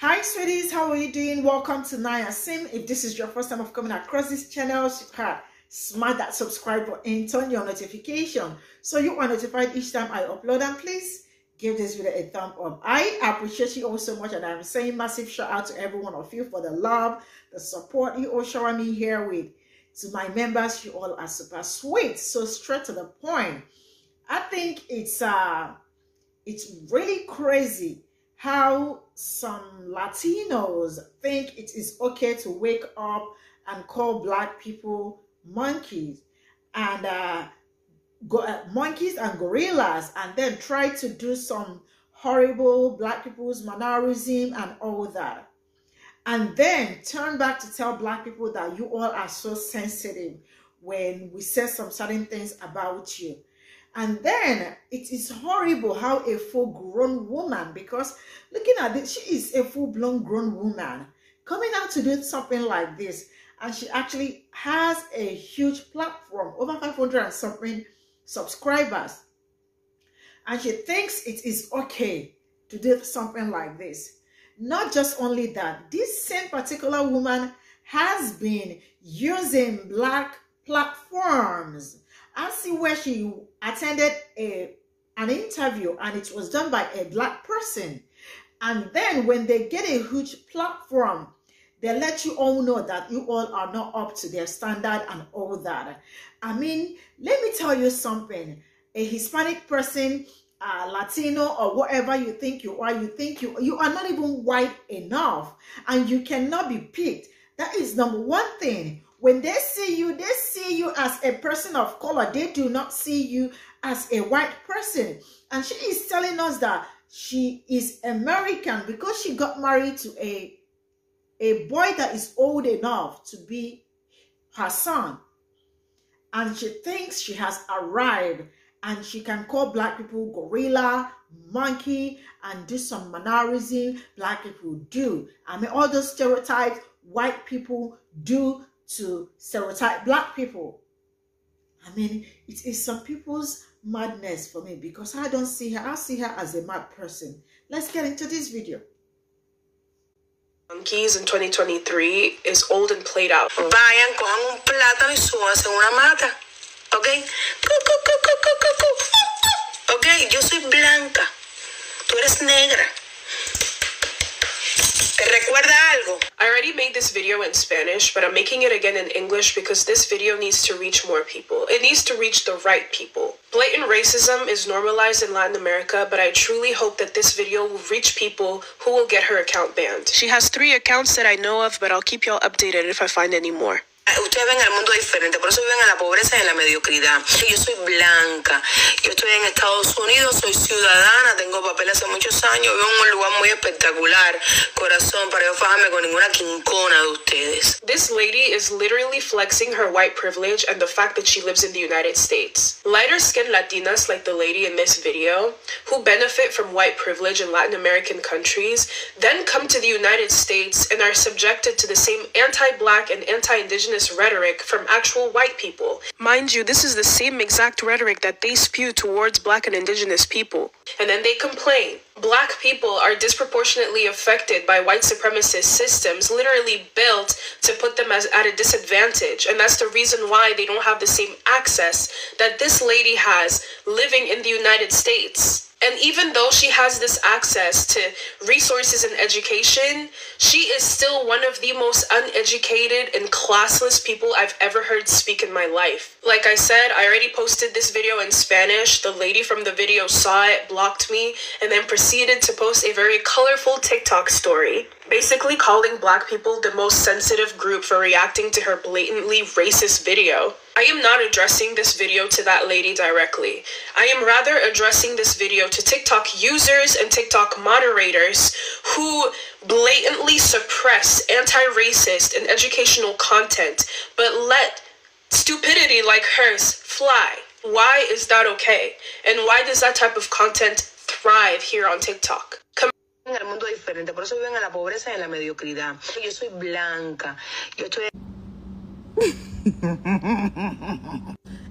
Hi sweeties, how are you doing? Welcome to Naya Sim. If this is your first time of coming across this channel, smash that subscribe button and turn your notification so you are notified each time I upload, and please give this video a thumb up. I appreciate you all so much, and I'm saying massive shout out to every one of you for the love, the support you all showing me here with. To my members, you all are super sweet, so straight to the point. I think it's really crazy how some Latinos think it is okay to wake up and call black people monkeys and monkeys and gorillas, and then try to do some horrible black people's mannerism and all that, and then turn back to tell black people that you all are so sensitive when we say some certain things about you. And then it is horrible how a full-grown woman, because looking at this, she is a full-blown grown woman coming out to do something like this, and she actually has a huge platform, over 500 and something subscribers, and she thinks it is okay to do something like this. Not just only that, this same particular woman has been using black platforms. I see where she attended an interview, and it was done by a black person. And then when they get a huge platform, they let you all know that you all are not up to their standard and all that. I mean, let me tell you something. A Hispanic person, Latino, or whatever you think you are, you are not even white enough, and you cannot be picked. That is number one thing. When they see you as a person of color. They do not see you as a white person. And she is telling us that she is American because she got married to a boy that is old enough to be her son. And she thinks she has arrived, and she can call black people gorilla, monkey, and do some mannerism black people do. I mean, all those stereotypes white people do to stereotype black people. I mean, it is some people's madness for me, because I don't see her. I see her as a mad person. Let's get into this video. Monkeys in 2023 is old and played out. Vayan, cojan un plátano y súbanse una mata. Okay? Okay, yo soy blanca. Tú eres negra. I already made this video in Spanish, but I'm making it again in English because this video needs to reach more people. It needs to reach the right people. Blatant racism is normalized in Latin America, but I truly hope that this video will reach people who will get her account banned. She has 3 accounts that I know of, but I'll keep y'all updated if I find any more. Ustedes ven el mundo diferente, por eso viven en la pobreza y en la mediocridad. Yo soy blanca, yo estoy en Estados Unidos, soy ciudadana, tengo papel hace muchos años, vivo en un lugar muy espectacular, corazón, para yo fajarme con ninguna quincona de ustedes. This lady is literally flexing her white privilege and the fact that she lives in the United States. Lighter-skinned Latinas like the lady in this video, who benefit from white privilege in Latin American countries, then come to the United States and are subjected to the same anti-black and anti-indigenous rhetoric from actual white people. Mind you, this is the same exact rhetoric that they spew towards black and indigenous people. And then they complain. Black people are disproportionately affected by white supremacist systems literally built to put them at a disadvantage, and that's the reason why they don't have the same access that this lady has living in the United States. And even though she has this access to resources and education, she is still one of the most uneducated and classless people I've ever heard speak in my life. Like I said, I already posted this video in Spanish. The lady from the video saw it, blocked me, and then proceeded to post a very colorful TikTok story, basically calling black people the most sensitive group for reacting to her blatantly racist video. I am not addressing this video to that lady directly. I am rather addressing this video to TikTok users and TikTok moderators who blatantly suppress anti-racist and educational content, but let stupidity like hers fly. Why is that okay? And why does that type of content thrive here on TikTok? En el mundo diferente, por eso viven en la pobreza y en la mediocridad. Yo soy blanca. Yo estoy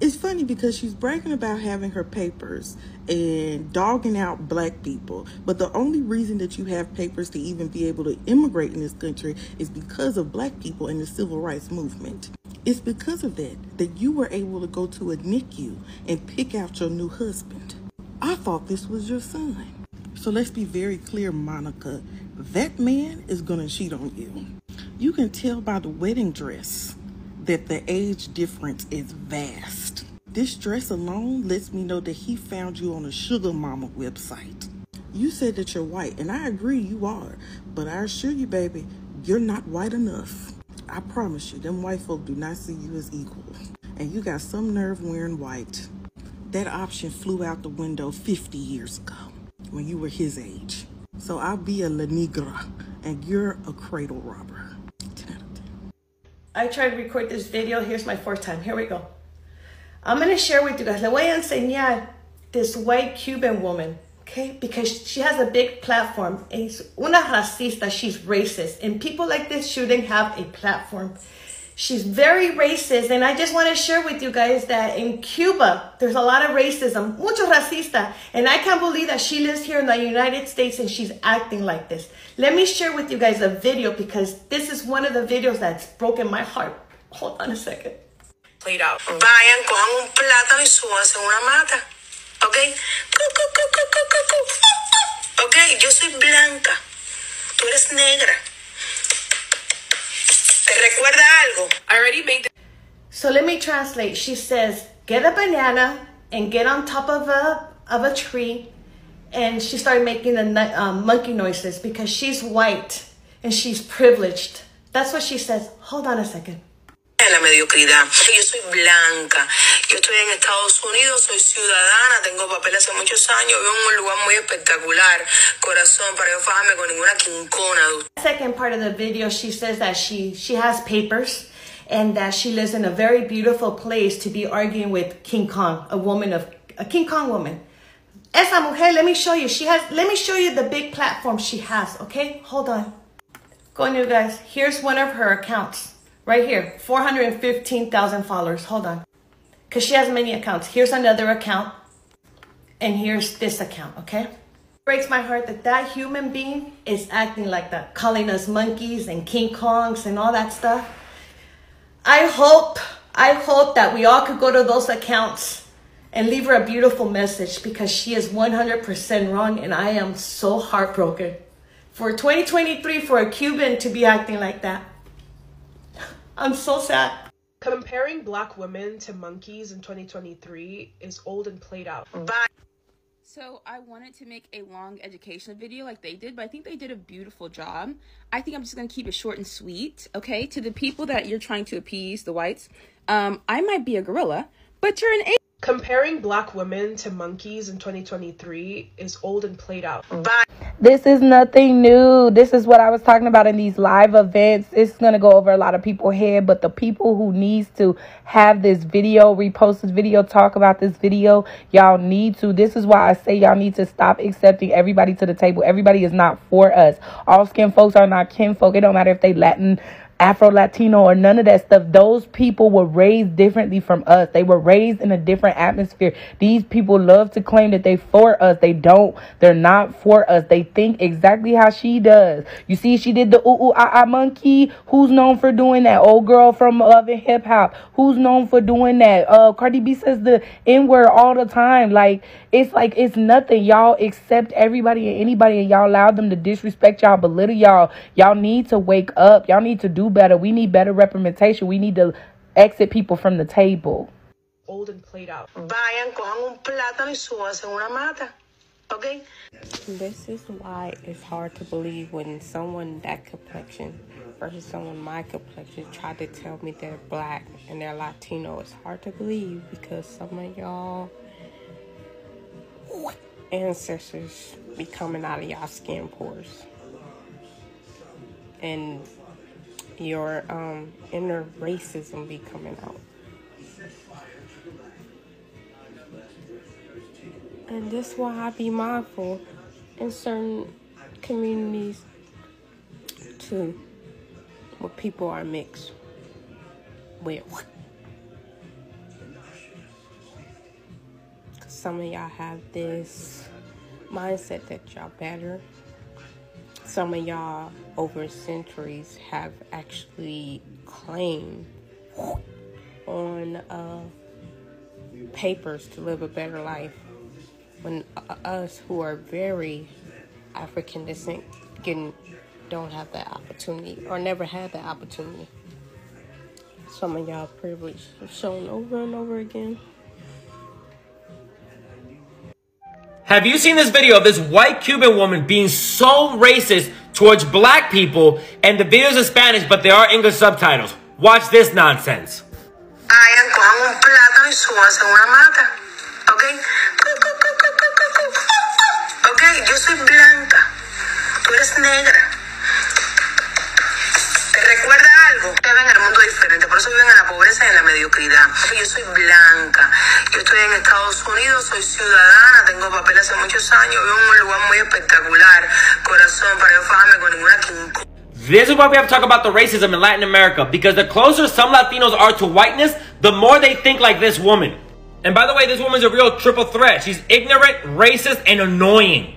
It's funny because she's bragging about having her papers and dogging out black people. But the only reason that you have papers to even be able to immigrate in this country is because of black people and the civil rights movement. It's because of that you were able to go to a NICU and pick out your new husband. I thought this was your son. So let's be very clear, Monica. That man is going to cheat on you. You can tell by the wedding dress that the age difference is vast. This dress alone lets me know that he found you on a sugar mama website. You said that you're white, and I agree you are, but I assure you, baby, you're not white enough. I promise you, them white folk do not see you as equal, and you got some nerve wearing white. That option flew out the window 50 years ago when you were his age. So I'll be a La Negra, and you're a cradle robber. I tried to record this video. Here's my fourth time. Here we go. I'm going to share with you guys. Le voy a enseñar this white Cuban woman, okay? Because she has a big platform. Es una racista. She's racist. And people like this shouldn't have a platform. She's very racist. And I just want to share with you guys that in Cuba, there's a lot of racism. Mucho racista. And I can't believe that she lives here in the United States and she's acting like this. Let me share with you guys a video because this is one of the videos that's broken my heart. Hold on a second. Played out. Vayan con un plátano y súbanse una mata. Okay? Okay, yo soy blanca. Tú eres negra. ¿Te recuerda algo? I already made the... So let me translate. She says, get a banana and get on top of a tree. And she started making the monkey noises because she's white and she's privileged. That's what she says. Hold on a second. La mediocridad. Yo soy blanca. Yo estoy en Estados Unidos, soy ciudadana, tengo papel hace muchos años, vivo en un lugar muy espectacular. Corazón, para yo fajarme con ninguna quincona. Second part of the video, she says that she has papers and that she lives in a very beautiful place to be arguing with King Kong, a King Kong woman. Esa mujer, let me show you. Let me show you the big platform she has, okay? Hold on. Go on, you guys. Here's one of her accounts. Right here. 415,000 followers. Hold on. Because she has many accounts. Here's another account. And here's this account, okay? It breaks my heart that that human being is acting like that. Calling us monkeys and King Kongs and all that stuff. I hope that we all could go to those accounts and leave her a beautiful message because she is 100% wrong and I am so heartbroken. For 2023, for a Cuban to be acting like that, I'm so sad. Comparing black women to monkeys in 2023 is old and played out. Bye. So I wanted to make a long educational video like they did, but I think they did a beautiful job. I think I'm just gonna keep it short and sweet, okay? To the people that you're trying to appease, the whites, I might be a gorilla, but you're an ape. Comparing black women to monkeys in 2023 is old and played out. Bye. This is nothing new. This is what I was talking about in these live events. It's going to go over a lot of people's head, but the people who needs to have this video, repost this video, talk about this video, y'all need to. This is why I say y'all need to stop accepting everybody to the table. Everybody is not for us. All skin folks are not kin folk. It don't matter if they Latin, Afro-Latino, or none of that stuff. Those people were raised differently from us. They were raised in a different atmosphere. These people love to claim that they for us. They don't. They're not for us. They think exactly how she does. You see, she did the ooh-ooh-ah-ah monkey. Who's known for doing that? Old girl from Love and Hip-Hop. Who's known for doing that? Cardi B says the N-word all the time. Like, it's nothing. Y'all accept everybody and anybody, and y'all allow them to disrespect y'all, belittle y'all. Y'all need to wake up. Y'all need to do better. We need better representation. We need to exit people from the table. Old and played out. Vayan, cojan un plátano y súbanse una mata. Okay? This is why it's hard to believe when someone that complexion versus someone my complexion tried to tell me they're black and they're Latino. It's hard to believe because some of y'all ancestors be coming out of y'all skin pores. And your inner racism be coming out. And that's why I be mindful in certain communities too, where people are mixed with some of y'all have this mindset that y'all better. Some of y'all over centuries have actually claimed on papers to live a better life, when us who are very African descent don't have that opportunity or never had that opportunity. Some of y'all privilege is shown over and over again. Have you seen this video of this white Cuban woman being so racist towards black people? And the video's in Spanish, but there are English subtitles. Watch this nonsense. Vayan, cojan un plátano y súbanse una mata. ¿Ok? Ok, yo soy blanca. Tú eres negra. ¿Te recuerda algo? Ustedes ven el mundo diferente, por eso viven en la pobreza y en la mediocridad. Yo soy blanca. Yo estoy en Estados Unidos, soy ciudadana, tengo papel hace muchos años, vivo en un lugar muy espectacular. Corazón, para no fajarme con ninguna quinta. This is why we have to talk about the racism in Latin America, because the closer some Latinos are to whiteness, the more they think like this woman. And by the way, this woman's a real triple threat. She's ignorant, racist, and annoying.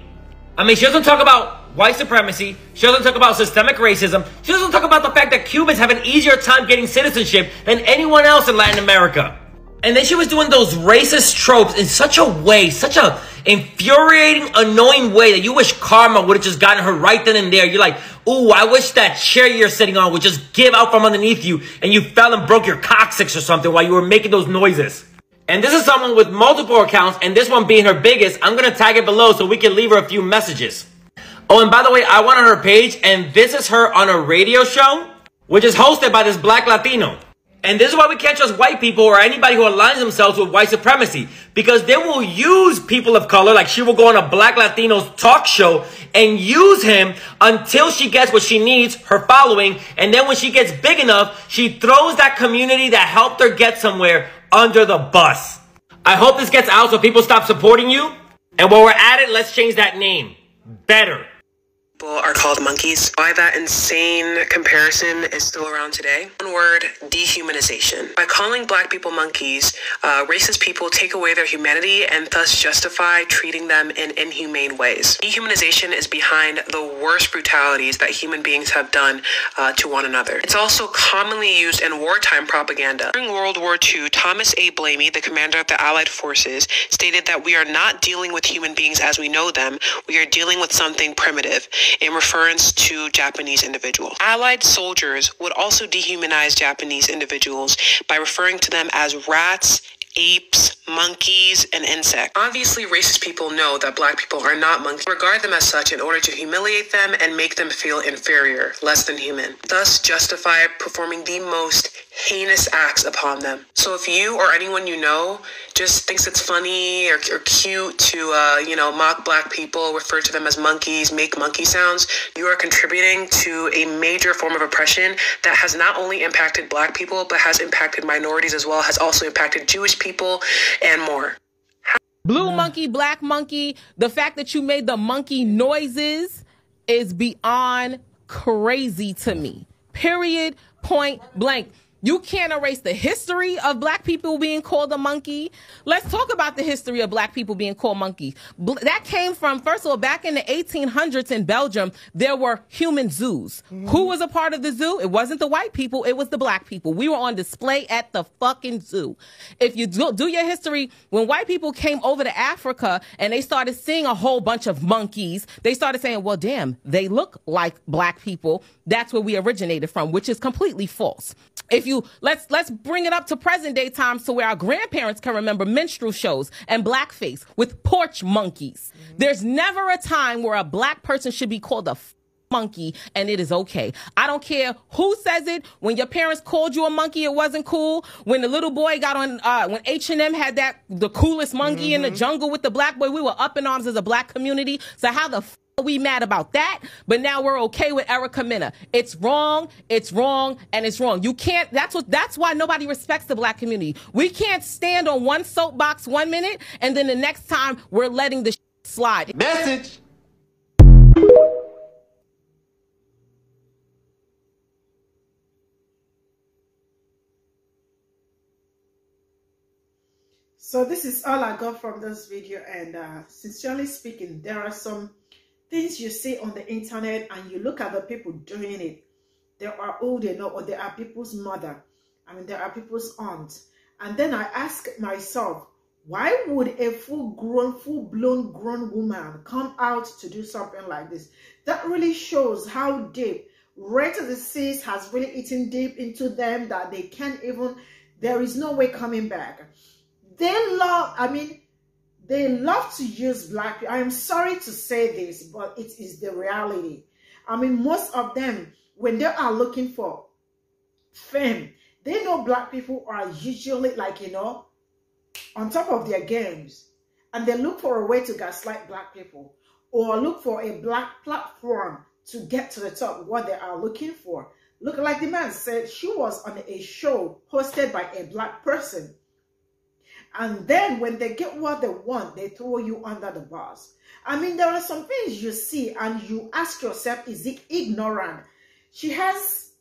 I mean, she doesn't talk about white supremacy. She doesn't talk about systemic racism. She doesn't talk about the fact that Cubans have an easier time getting citizenship than anyone else in Latin America. And then she was doing those racist tropes in such a way, such a infuriating, annoying way that you wish karma would have just gotten her right then and there. You're like, ooh, I wish that chair you're sitting on would just give out from underneath you and you fell and broke your coccyx or something while you were making those noises. And this is someone with multiple accounts, and this one being her biggest. I'm going to tag it below so we can leave her a few messages. Oh, and by the way, I went on her page, and this is her on a radio show, which is hosted by this black Latino. And this is why we can't trust white people or anybody who aligns themselves with white supremacy, because they will use people of color, like she will go on a black Latino's talk show and use him until she gets what she needs, her following, and then when she gets big enough, she throws that community that helped her get somewhere under the bus. I hope this gets out so people stop supporting you. And while we're at it, let's change that name. Better. People are called monkeys. Why that insane comparison is still around today? One word, dehumanization. By calling black people monkeys, racist people take away their humanity and thus justify treating them in inhumane ways. Dehumanization is behind the worst brutalities that human beings have done to one another. It's also commonly used in wartime propaganda. During World War II, Thomas A. Blamey, the commander of the Allied forces, stated that we are not dealing with human beings as we know them. We are dealing with something primitive, in reference to Japanese individuals. Allied soldiers would also dehumanize Japanese individuals by referring to them as rats, apes, monkeys, and insects. Obviously, racist people know that black people are not monkeys. Regard them as such in order to humiliate them and make them feel inferior, less than human. Thus, justify performing the most heinous acts upon them. So if you or anyone you know just thinks it's funny or cute to, you know, mock black people, refer to them as monkeys, make monkey sounds, you are contributing to a major form of oppression that has not only impacted black people, but has impacted minorities as well, has also impacted Jewish people and more. Blue monkey, black monkey, the fact that you made the monkey noises is beyond crazy to me. Period, point blank. You can't erase the history of black people being called a monkey. Let's talk about the history of black people being called monkeys. That came from, first of all, back in the 1800s in Belgium, there were human zoos. Mm-hmm. Who was a part of the zoo? It wasn't the white people. It was the black people. We were on display at the fucking zoo. If you do your history, when white people came over to Africa and they started seeing a whole bunch of monkeys, they started saying, well, damn, they look like black people. That's where we originated from, which is completely false. If you let's bring it up to present day times to where our grandparents can remember minstrel shows and blackface with porch monkeys. There's never a time where a black person should be called a monkey, and it is okay. I don't care who says it. When your parents called you a monkey, it wasn't cool. When the little boy got on, when H&M had the coolest monkey in the jungle with the black boy, we were up in arms as a black community. So how the fuck are we mad about that? But now we're okay with Erica Mena. It's wrong. It's wrong. And it's wrong. You can't. That's why nobody respects the black community. We can't stand on one soapbox 1 minute and then the next time we're letting the shit slide. Message. So this is all I got from this video, and sincerely speaking, there are some things you see on the internet and you look at the people doing it. They are old enough, or they are people's mother. I mean, they are people's aunt. And then I ask myself, why would a full-blown grown woman come out to do something like this? That really shows how deep rare disease has really eaten deep into them, that they can't even, there is no way coming back. They love, I mean, they love to use black people. I am sorry to say this, but it is the reality. I mean, most of them, when they are looking for fame, they know black people are usually, like, you know, on top of their games, and they look for a way to gaslight black people, or look for a black platform to get to the top, what they are looking for. Look, like the man said, she was on a show hosted by a black person. And then when they get what they want, they throw you under the bus. I mean, there are some things you see and you ask yourself, is it ignorant? She has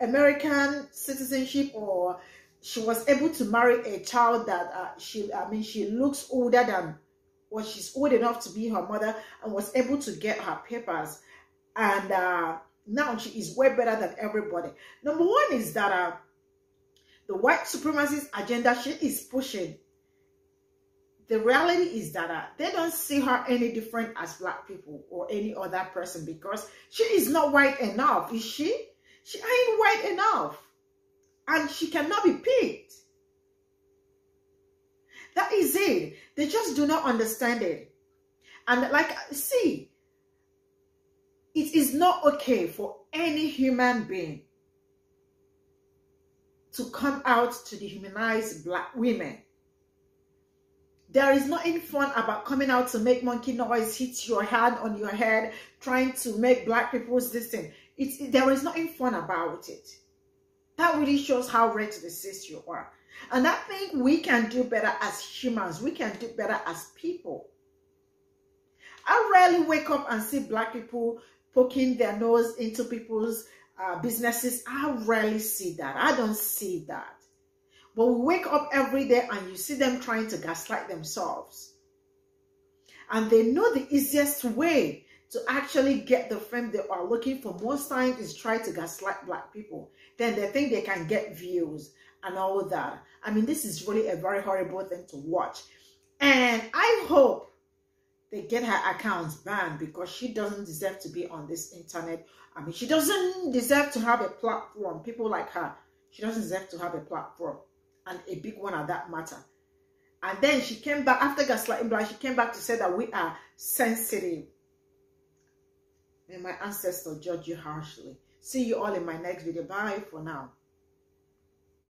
American citizenship, or she was able to marry a child that she looks older than, or she's old enough to be her mother, and was able to get her papers. And now she is way better than everybody. Number one is that the white supremacist agenda she is pushing, the reality is that they don't see her any different as black people or any other person, because she is not white enough, is she? She ain't white enough, and she cannot be picked. That is it. They just do not understand it. And like, see, it is not okay for any human being to come out to dehumanize black women. There is nothing fun about coming out to make monkey noise, hit your hand on your head, trying to make black people's this thing. There is nothing fun about it. That really shows how racist you are. And I think we can do better as humans. We can do better as people. I rarely wake up and see black people poking their nose into people's businesses. I rarely see that. I don't see that. But we wake up every day and you see them trying to gaslight themselves, and they know the easiest way to actually get the fame they are looking for most times is try to gaslight black people. Then they think they can get views and all that. I mean, this is really a very horrible thing to watch, and I hope they get her accounts banned, because she doesn't deserve to be on this internet. I mean, she doesn't deserve to have a platform. People like her, she doesn't deserve to have a platform, and a big one at that matter. And then she came back after gaslighting black, she came back to say that we are sensitive. May my ancestors judge you harshly. See you all in my next video. Bye for now.